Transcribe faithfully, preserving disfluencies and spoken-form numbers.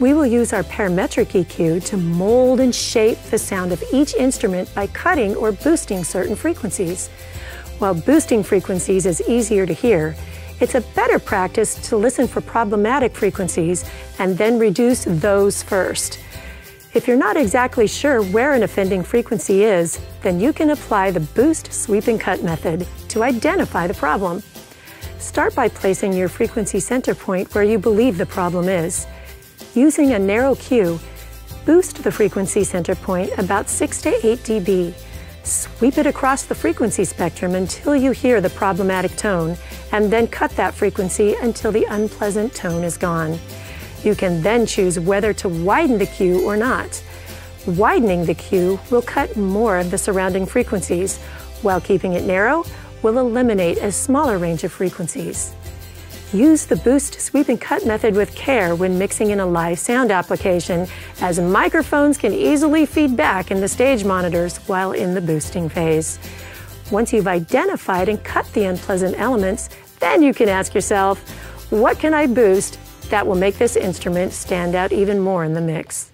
We will use our parametric E Q to mold and shape the sound of each instrument by cutting or boosting certain frequencies. While boosting frequencies is easier to hear, it's a better practice to listen for problematic frequencies and then reduce those first. If you're not exactly sure where an offending frequency is, then you can apply the boost, sweep, and cut method to identify the problem. Start by placing your frequency center point where you believe the problem is. Using a narrow cue, boost the frequency center point about six to eight decibels. Sweep it across the frequency spectrum until you hear the problematic tone, and then cut that frequency until the unpleasant tone is gone. You can then choose whether to widen the cue or not. Widening the cue will cut more of the surrounding frequencies, while keeping it narrow will eliminate a smaller range of frequencies. Use the boost, sweep, and cut method with care when mixing in a live sound application, as microphones can easily feed back in the stage monitors while in the boosting phase. Once you've identified and cut the unpleasant elements, then you can ask yourself, what can I boost that will make this instrument stand out even more in the mix?